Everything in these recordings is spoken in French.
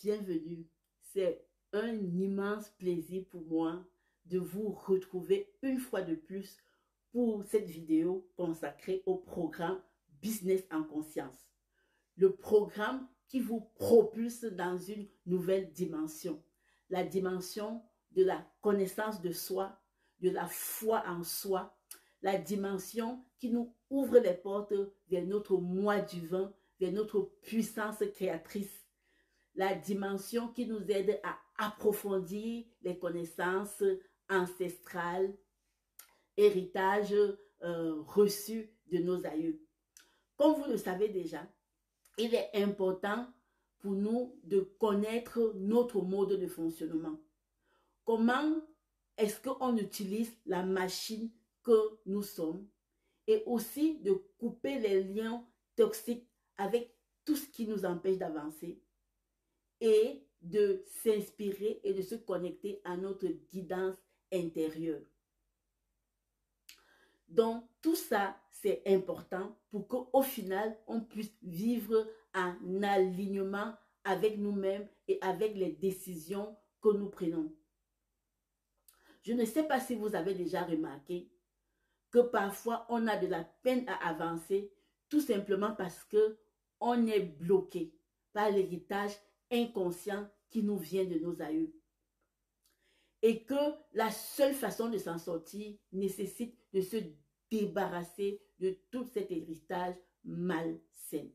bienvenue. C'est un immense plaisir pour moi de vous retrouver une fois de plus pour cette vidéo consacrée au programme Business en Conscience. Le programme qui vous propulse dans une nouvelle dimension. La dimension de la connaissance de soi, de la foi en soi. La dimension qui nous ouvre les portes vers notre moi divin, vers notre puissance créatrice. La dimension qui nous aide à approfondir les connaissances ancestrales, héritages reçus de nos aïeux. Comme vous le savez déjà, il est important pour nous de connaître notre mode de fonctionnement. Comment est-ce qu'on utilise la machine que nous sommes et aussi de couper les liens toxiques avec tout ce qui nous empêche d'avancer et de s'inspirer et de se connecter à notre guidance intérieure. Donc, tout ça, c'est important pour qu'au final, on puisse vivre en alignement avec nous-mêmes et avec les décisions que nous prenons. Je ne sais pas si vous avez déjà remarqué que parfois, on a de la peine à avancer tout simplement parce qu'on est bloqué par l'héritage inconscient qui nous vient de nos aïeux. Et que la seule façon de s'en sortir nécessite de se débarrasser de tout cet héritage malsain.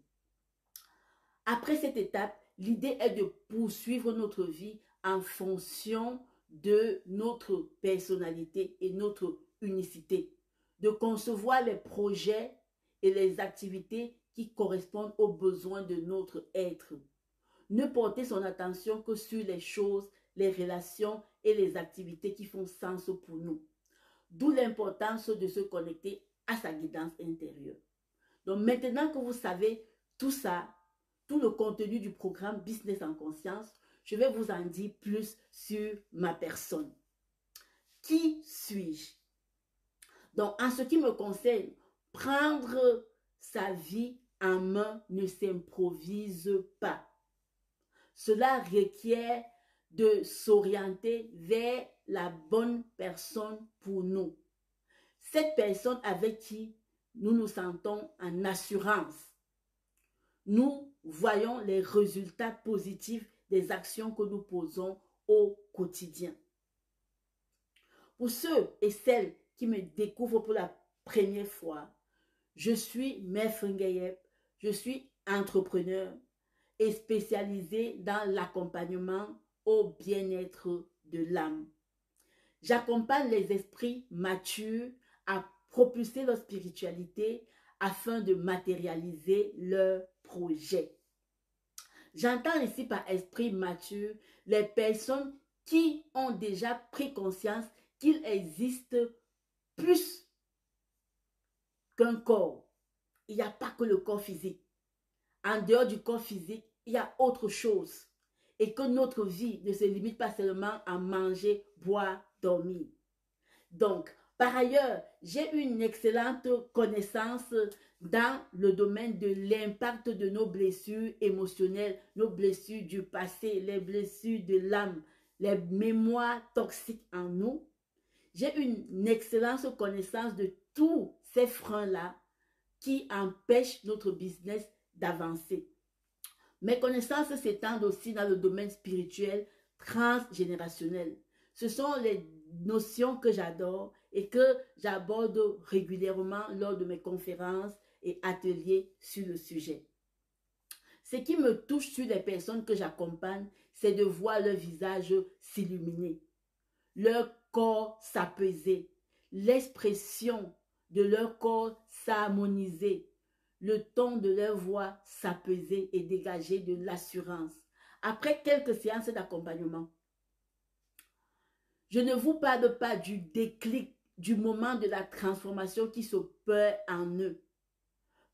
Après cette étape, l'idée est de poursuivre notre vie en fonction de notre personnalité et notre unicité, de concevoir les projets et les activités qui correspondent aux besoins de notre être. Ne porter son attention que sur les choses, les relations et les activités qui font sens pour nous. D'où l'importance de se connecter à sa guidance intérieure. Donc maintenant que vous savez tout ça, tout le contenu du programme Business en Conscience, je vais vous en dire plus sur ma personne. Qui suis-je? Donc en ce qui me concerne, prendre sa vie en main ne s'improvise pas. Cela requiert de s'orienter vers la bonne personne pour nous. Cette personne avec qui nous nous sentons en assurance. Nous voyons les résultats positifs des actions que nous posons au quotidien. Pour ceux et celles qui me découvrent pour la première fois, je suis Merfeūh Ngueyep, je suis entrepreneur et spécialisée dans l'accompagnement au bien-être de l'âme. J'accompagne les esprits matures à propulser leur spiritualité afin de matérialiser leurs projets. J'entends ici par esprit mature les personnes qui ont déjà pris conscience qu'il existe plus qu'un corps. Il n'y a pas que le corps physique. En dehors du corps physique, il y a autre chose. Et que notre vie ne se limite pas seulement à manger, boire, dormir. Donc, par ailleurs, j'ai une excellente connaissance dans le domaine de l'impact de nos blessures émotionnelles, nos blessures du passé, les blessures de l'âme, les mémoires toxiques en nous. J'ai une excellente connaissance de tous ces freins-là qui empêchent notre business d'avancer. Mes connaissances s'étendent aussi dans le domaine spirituel transgénérationnel. Ce sont les notions que j'adore et que j'aborde régulièrement lors de mes conférences et ateliers sur le sujet. Ce qui me touche sur les personnes que j'accompagne, c'est de voir leur visage s'illuminer, leur corps s'apaiser, l'expression de leur corps s'harmoniser, le ton de leur voix s'apaiser et dégager de l'assurance. Après quelques séances d'accompagnement, je ne vous parle pas du déclic, du moment de la transformation qui s'opère en eux.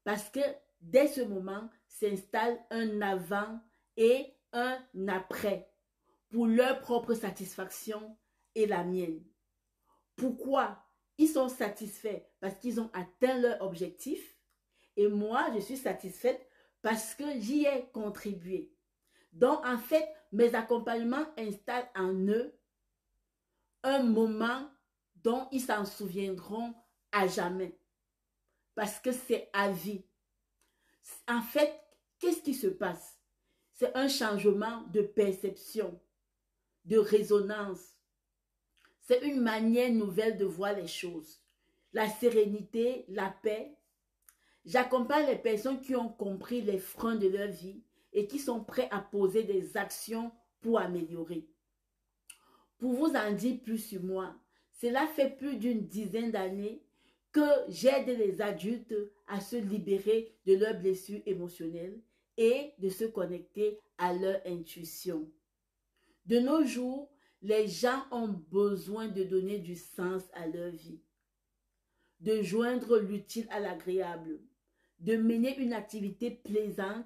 Parce que dès ce moment, s'installe un avant et un après pour leur propre satisfaction et la mienne. Pourquoi? Ils sont satisfaits parce qu'ils ont atteint leur objectif. Et moi, je suis satisfaite parce que j'y ai contribué. Donc, en fait, mes accompagnements installent en eux un moment dont ils s'en souviendront à jamais. Parce que c'est à vie. En fait, qu'est-ce qui se passe? C'est un changement de perception, de résonance. C'est une manière nouvelle de voir les choses. La sérénité, la paix. J'accompagne les personnes qui ont compris les freins de leur vie et qui sont prêts à poser des actions pour améliorer. Pour vous en dire plus sur moi, cela fait plus d'une dizaine d'années que j'aide les adultes à se libérer de leurs blessures émotionnelles et de se connecter à leur intuition. De nos jours, les gens ont besoin de donner du sens à leur vie, de joindre l'utile à l'agréable, de mener une activité plaisante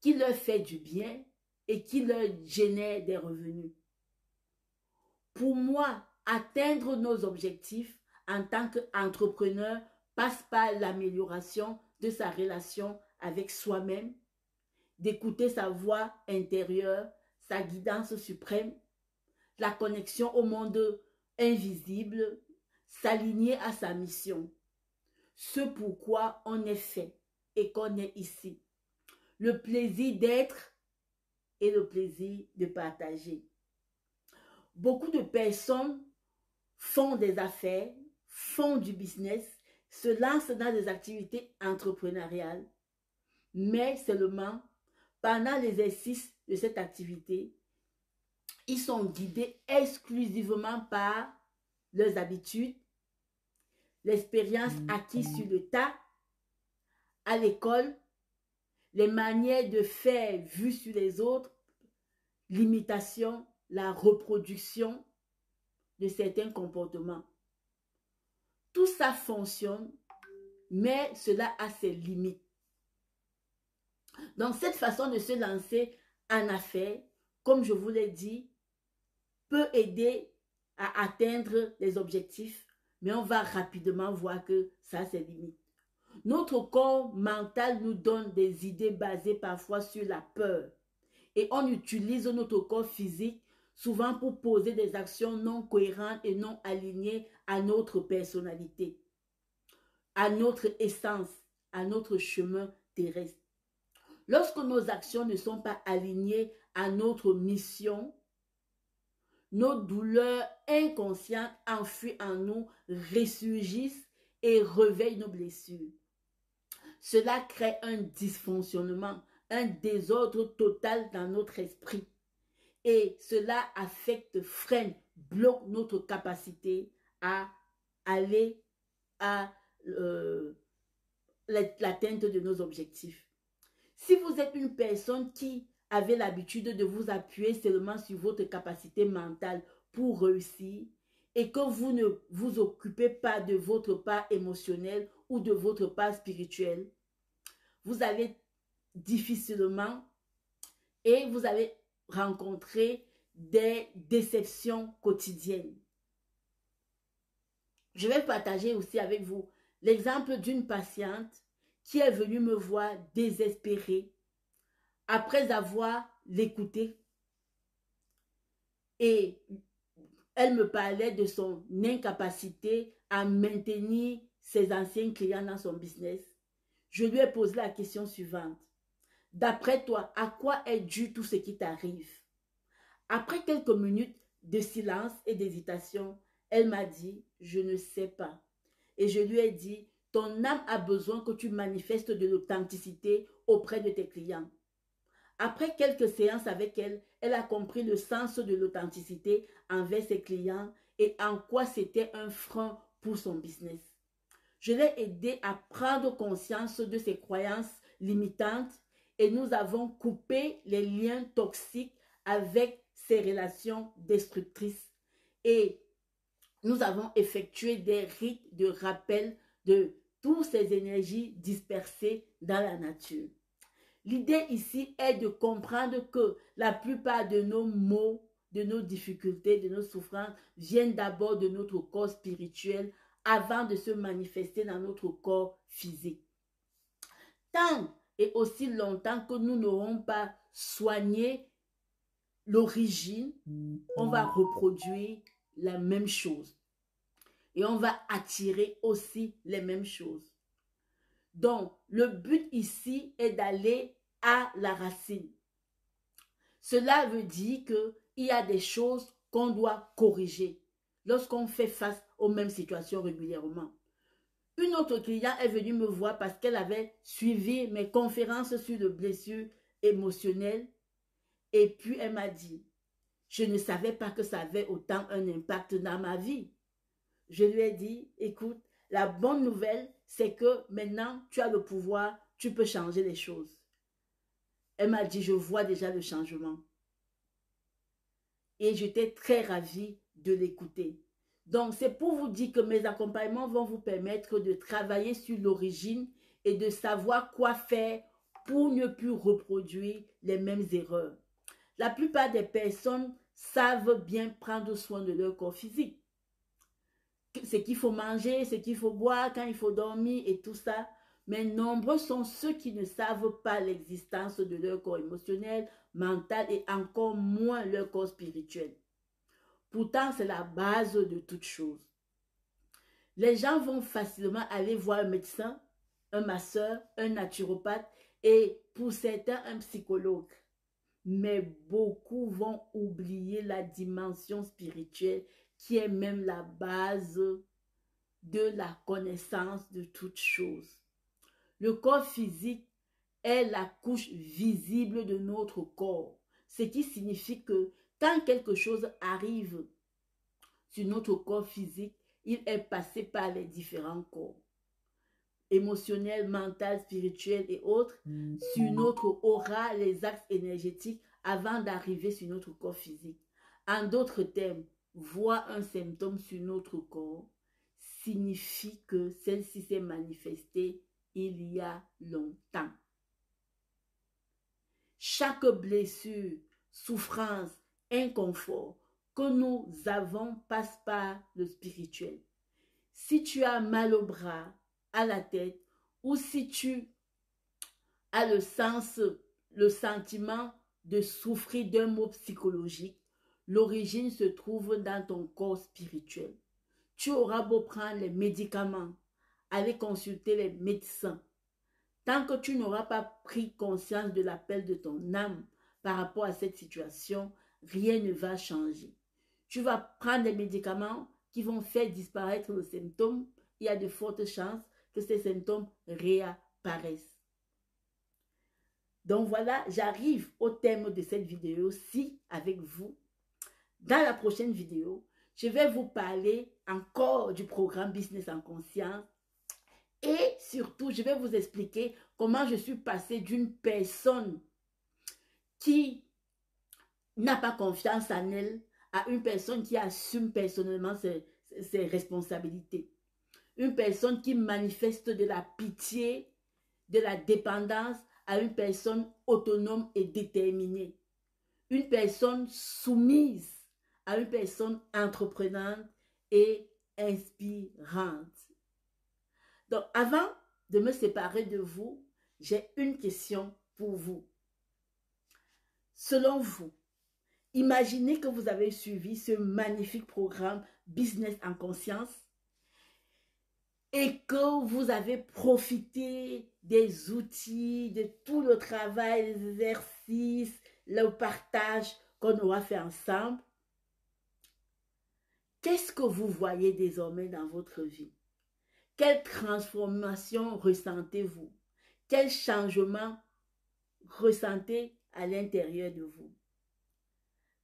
qui leur fait du bien et qui leur génère des revenus. Pour moi, atteindre nos objectifs en tant qu'entrepreneur passe par l'amélioration de sa relation avec soi-même, d'écouter sa voix intérieure, sa guidance suprême, la connexion au monde invisible, s'aligner à sa mission, ce pourquoi on est fait et qu'on est ici, le plaisir d'être et le plaisir de partager. Beaucoup de personnes font des affaires, font du business, se lancent dans des activités entrepreneuriales, mais seulement pendant l'exercice de cette activité, ils sont guidés exclusivement par leurs habitudes, l'expérience acquise sur le tas, à l'école, les manières de faire vues sur les autres, l'imitation, la reproduction de certains comportements. Tout ça fonctionne, mais cela a ses limites. Donc, cette façon de se lancer en affaires, comme je vous l'ai dit, peut aider à atteindre les objectifs, mais on va rapidement voir que ça, c'est limite. Notre corps mental nous donne des idées basées parfois sur la peur et on utilise notre corps physique souvent pour poser des actions non cohérentes et non alignées à notre personnalité, à notre essence, à notre chemin terrestre. Lorsque nos actions ne sont pas alignées à notre mission, nos douleurs inconscientes enfouies en nous ressurgissent et réveillent nos blessures. Cela crée un dysfonctionnement, un désordre total dans notre esprit. Et cela affecte, freine, bloque notre capacité à aller à l'atteinte de nos objectifs. Si vous êtes une personne qui avez l'habitude de vous appuyer seulement sur votre capacité mentale pour réussir et que vous ne vous occupez pas de votre part émotionnelle ou de votre part spirituelle, vous allez difficilement et vous allez rencontrer des déceptions quotidiennes. Je vais partager aussi avec vous l'exemple d'une patiente qui est venue me voir désespérée après avoir l'écouté, et elle me parlait de son incapacité à maintenir ses anciens clients dans son business. Je lui ai posé la question suivante. D'après toi, à quoi est dû tout ce qui t'arrive? Après quelques minutes de silence et d'hésitation, elle m'a dit, je ne sais pas. Et je lui ai dit, ton âme a besoin que tu manifestes de l'authenticité auprès de tes clients. Après quelques séances avec elle, elle a compris le sens de l'authenticité envers ses clients et en quoi c'était un frein pour son business. Je l'ai aidée à prendre conscience de ses croyances limitantes et nous avons coupé les liens toxiques avec ses relations destructrices. Et nous avons effectué des rites de rappel de toutes ces énergies dispersées dans la nature. L'idée ici est de comprendre que la plupart de nos maux, de nos difficultés, de nos souffrances viennent d'abord de notre corps spirituel avant de se manifester dans notre corps physique. Tant et aussi longtemps que nous n'aurons pas soigner l'origine, on va reproduire la même chose. Et on va attirer aussi les mêmes choses. Donc, le but ici est d'aller à la racine. Cela veut dire qu'il y a des choses qu'on doit corriger lorsqu'on fait face aux mêmes situations régulièrement. Une autre cliente est venue me voir parce qu'elle avait suivi mes conférences sur les blessures émotionnelles. Et puis, elle m'a dit, je ne savais pas que ça avait autant un impact dans ma vie. Je lui ai dit, écoute, la bonne nouvelle, c'est que maintenant, tu as le pouvoir, tu peux changer les choses. Elle m'a dit, je vois déjà le changement. Et j'étais très ravie de l'écouter. Donc, c'est pour vous dire que mes accompagnements vont vous permettre de travailler sur l'origine et de savoir quoi faire pour ne plus reproduire les mêmes erreurs. La plupart des personnes savent bien prendre soin de leur corps physique. Ce qu'il faut manger, ce qu'il faut boire, quand il faut dormir et tout ça. Mais nombreux sont ceux qui ne savent pas l'existence de leur corps émotionnel, mental et encore moins leur corps spirituel. Pourtant, c'est la base de toute chose. Les gens vont facilement aller voir un médecin, un masseur, un naturopathe et pour certains, un psychologue. Mais beaucoup vont oublier la dimension spirituelle qui est même la base de la connaissance de toute chose. Le corps physique est la couche visible de notre corps, ce qui signifie que quand quelque chose arrive sur notre corps physique, il est passé par les différents corps, émotionnel, mental, spirituel et autres, sur notre aura, les axes énergétiques, avant d'arriver sur notre corps physique. En d'autres termes, voir un symptôme sur notre corps signifie que celle-ci s'est manifestée il y a longtemps. Chaque blessure, souffrance, inconfort que nous avons passe par le spirituel. Si tu as mal au bras, à la tête, ou si tu as le sentiment de souffrir d'un maux psychologique, l'origine se trouve dans ton corps spirituel. Tu auras beau prendre les médicaments, aller consulter les médecins. Tant que tu n'auras pas pris conscience de l'appel de ton âme par rapport à cette situation, rien ne va changer. Tu vas prendre des médicaments qui vont faire disparaître le symptôme. Il y a de fortes chances que ces symptômes réapparaissent. Donc voilà, j'arrive au thème de cette vidéo-ci avec vous. Dans la prochaine vidéo, je vais vous parler encore du programme Business en Conscience et surtout, je vais vous expliquer comment je suis passée d'une personne qui n'a pas confiance en elle à une personne qui assume personnellement ses responsabilités. Une personne qui manifeste de la pitié, de la dépendance à une personne autonome et déterminée. Une personne soumise à une personne entreprenante et inspirante. Donc, avant de me séparer de vous, j'ai une question pour vous. Selon vous, imaginez que vous avez suivi ce magnifique programme Business en Conscience et que vous avez profité des outils, de tout le travail, les exercices, le partage qu'on aura fait ensemble. Qu'est-ce que vous voyez désormais dans votre vie? Quelle transformation ressentez-vous? Quel changement ressentez à l'intérieur de vous?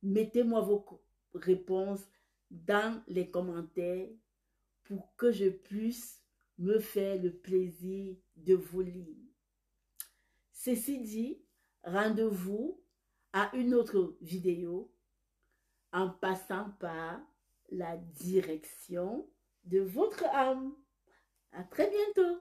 Mettez-moi vos réponses dans les commentaires pour que je puisse me faire le plaisir de vous lire. Ceci dit, rendez-vous à une autre vidéo en passant par la direction de votre âme. À très bientôt.